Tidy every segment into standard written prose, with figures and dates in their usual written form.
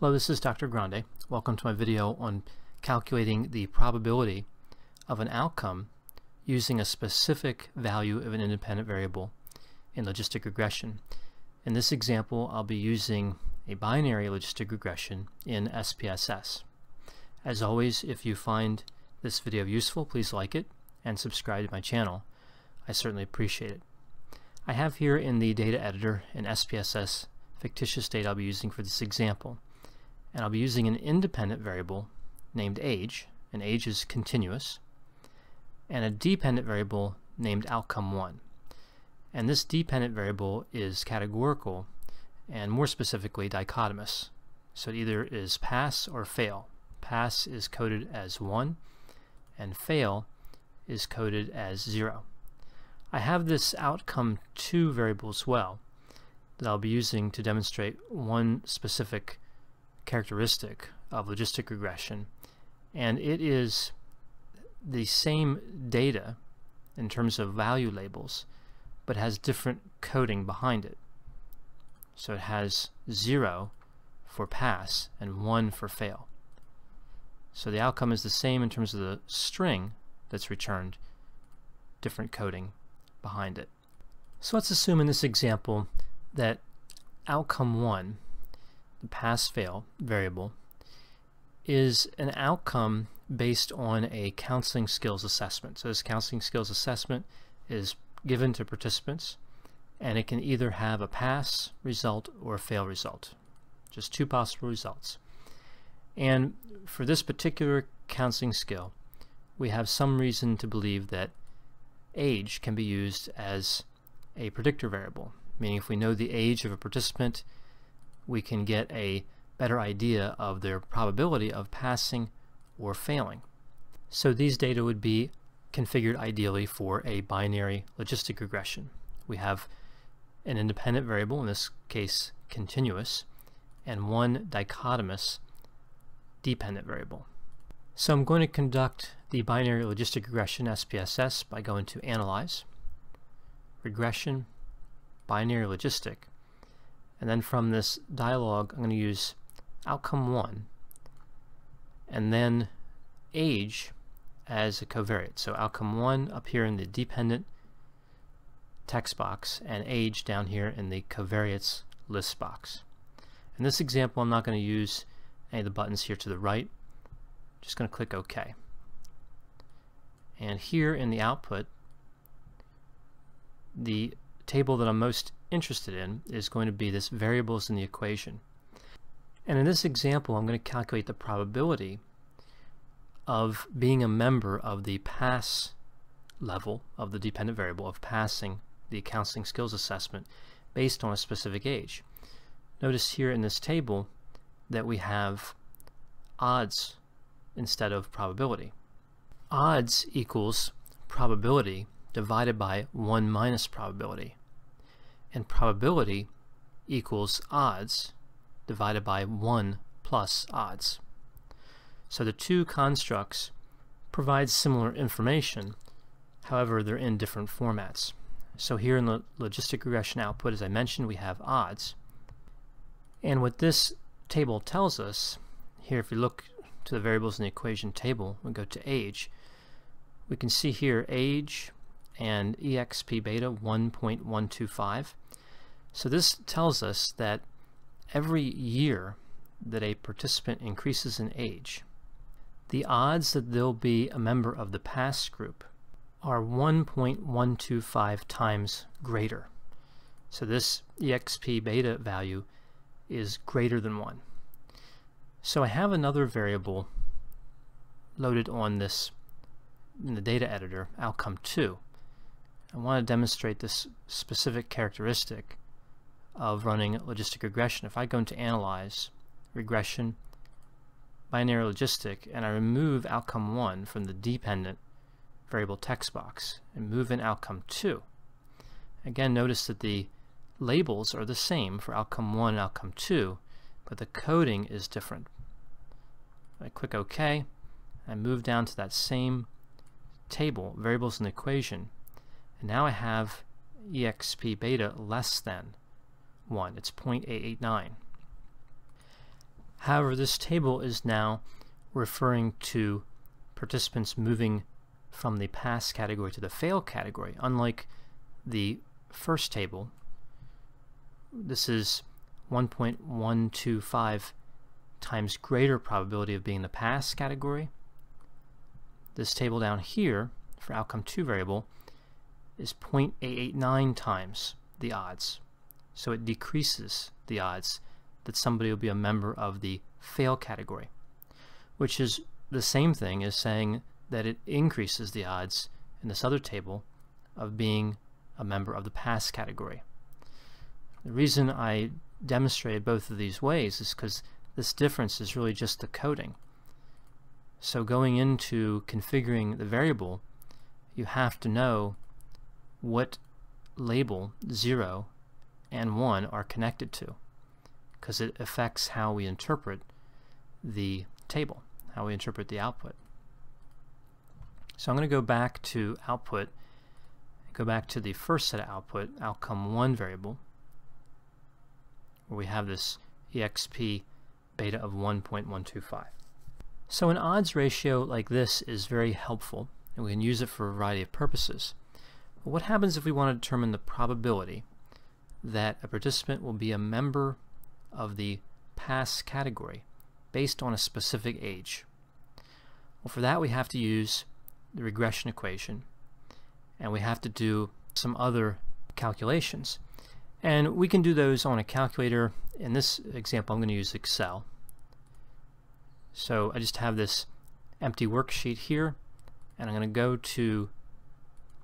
Hello, this is Dr. Grande. Welcome to my video on calculating the probability of an outcome using a specific value of an independent variable in logistic regression. In this example, I'll be using a binary logistic regression in SPSS. As always, if you find this video useful, please like it and subscribe to my channel. I certainly appreciate it. I have here in the data editor an SPSS fictitious data I'll be using for this example. And I'll be using an independent variable named age, and age is continuous, and a dependent variable named outcome1. And this dependent variable is categorical, and more specifically dichotomous. So it either is pass or fail. Pass is coded as 1, and fail is coded as 0. I have this outcome2 variable as well that I'll be using to demonstrate one specific characteristic of logistic regression, and it is the same data in terms of value labels but has different coding behind it. So it has 0 for pass and 1 for fail. So the outcome is the same in terms of the string that's returned, different coding behind it. So let's assume in this example that outcome 1, the pass-fail variable, is an outcome based on a counseling skills assessment. So this counseling skills assessment is given to participants, and it can either have a pass result or a fail result. Just two possible results. And for this particular counseling skill, we have some reason to believe that age can be used as a predictor variable, meaning if we know the age of a participant, we can get a better idea of their probability of passing or failing. So these data would be configured ideally for a binary logistic regression. We have an independent variable, in this case continuous, and one dichotomous dependent variable. So I'm going to conduct the binary logistic regression SPSS by going to Analyze, Regression, Binary Logistic, and then from this dialog I'm going to use outcome 1 and then age as a covariate. So outcome 1 up here in the dependent text box and age down here in the covariates list box. In this example I'm not going to use any of the buttons here to the right. I'm just going to click OK. And here in the output, the table that I'm most interested in is going to be this variables in the equation. And in this example I'm going to calculate the probability of being a member of the pass level of the dependent variable, of passing the counseling skills assessment based on a specific age. Notice here in this table that we have odds instead of probability. Odds equals probability divided by 1 minus probability. And probability equals odds divided by 1 plus odds. So the two constructs provide similar information, however they're in different formats. So here in the logistic regression output, as I mentioned, we have odds. And what this table tells us, here if we look to the variables in the equation table, we go to age, we can see here age and exp beta 1.125. So this tells us that every year that a participant increases in age, the odds that they'll be a member of the pass group are 1.125 times greater. So this exp beta value is greater than 1. So I have another variable loaded on this in the data editor, outcome 2. I want to demonstrate this specific characteristic of running logistic regression. If I go into Analyze, Regression, Binary Logistic, and I remove outcome 1 from the dependent variable text box and move in outcome 2. Again, notice that the labels are the same for outcome 1 and outcome 2, but the coding is different. I click OK. I move down to that same table, variables in the equation, and now I have exp beta less than 1. It's 0.889. However, this table is now referring to participants moving from the pass category to the fail category. Unlike the first table, this is 1.125 times greater probability of being in the pass category. This table down here for outcome 2 variable is 0.889 times the odds. So it decreases the odds that somebody will be a member of the fail category, which is the same thing as saying that it increases the odds in this other table of being a member of the pass category. The reason I demonstrated both of these ways is because this difference is really just the coding. So going into configuring the variable, you have to know what label 0 and 1 are connected to, because it affects how we interpret the table, how we interpret the output. So I'm going to go back to output, go back to the first set of output, outcome 1 variable, where we have this exp beta of 1.125. So an odds ratio like this is very helpful, and we can use it for a variety of purposes. But what happens if we want to determine the probability that a participant will be a member of the pass category based on a specific age? Well, for that we have to use the regression equation, and we have to do some other calculations, and we can do those on a calculator. In this example I'm going to use Excel. So I just have this empty worksheet here, and I'm going to go to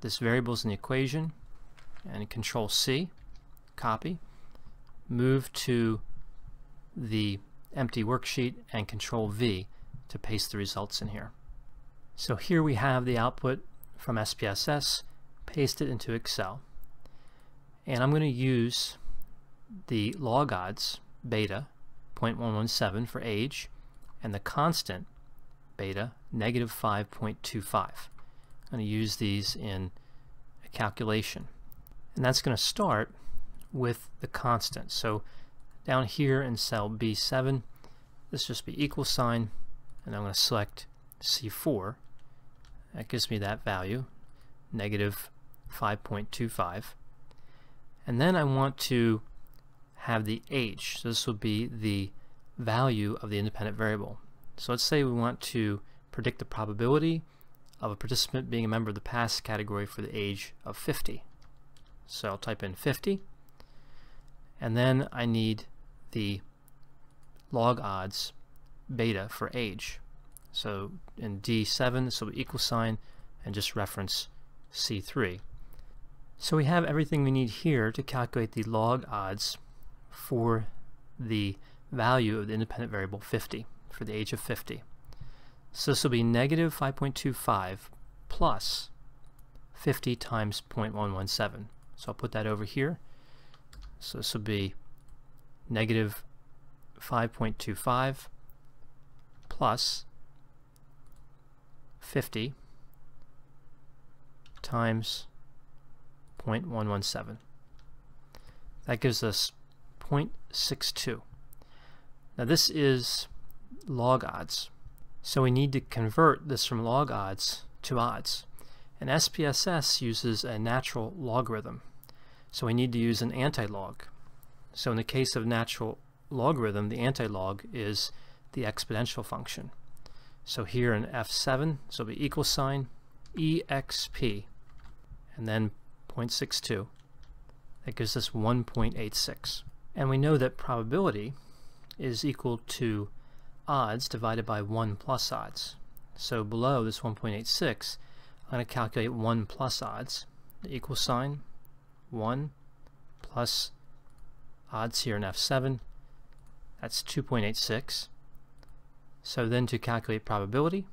this variables in the equation and control C, copy, move to the empty worksheet and control V to paste the results in here. So here we have the output from SPSS pasted into Excel, and I'm going to use the log odds beta 0.117 for age and the constant beta -5.25. I'm going to use these in a calculation, and that's going to start with the constant. So down here in cell B7, this just be equal sign, and I'm going to select C4. That gives me that value, -5.25. And then I want to have the age. So this will be the value of the independent variable. So let's say we want to predict the probability of a participant being a member of the pass category for the age of 50. So I'll type in 50, and then I need the log odds beta for age. So in D7, this will be equal sign and just reference C3. So we have everything we need here to calculate the log odds for the value of the independent variable 50 for the age of 50. So this will be -5.25 plus 50 times 0.117. So I'll put that over here. So this will be -5.25 plus 50 times 0.117. That gives us 0.62. Now this is log odds, so we need to convert this from log odds to odds. And SPSS uses a natural logarithm, so we need to use an antilog. So in the case of natural logarithm, the antilog is the exponential function. So here in F7, this will be equal sign exp and then 0.62. That gives us 1.86. And we know that probability is equal to odds divided by 1 plus odds. So below this 1.86, I'm going to calculate 1 plus odds, the equal sign 1 plus odds here in F7, that's 2.86. So then to calculate probability,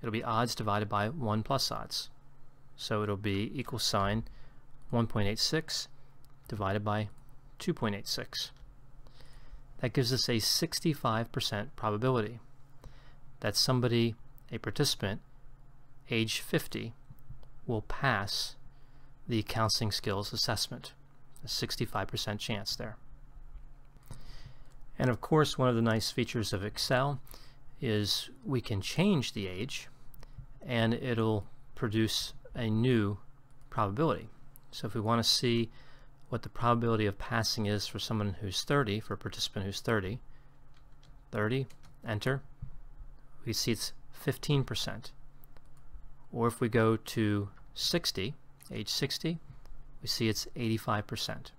it'll be odds divided by 1 plus odds. So it'll be equal sign 1.86 divided by 2.86. That gives us a 65% probability that somebody, a participant, age 50, will pass the counseling skills assessment. A 65% chance there. And of course, one of the nice features of Excel is we can change the age and it'll produce a new probability. So if we want to see what the probability of passing is for someone who's 30, for a participant who's 30, enter, we see it's 15%. Or if we go to 60, age 60, we see it's 85%.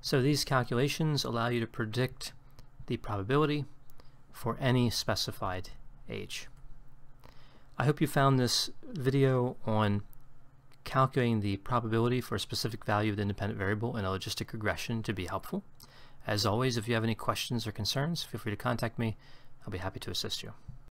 So these calculations allow you to predict the probability for any specified age. I hope you found this video on calculating the probability for a specific value of the independent variable in a logistic regression to be helpful. As always, if you have any questions or concerns, feel free to contact me. I'll be happy to assist you.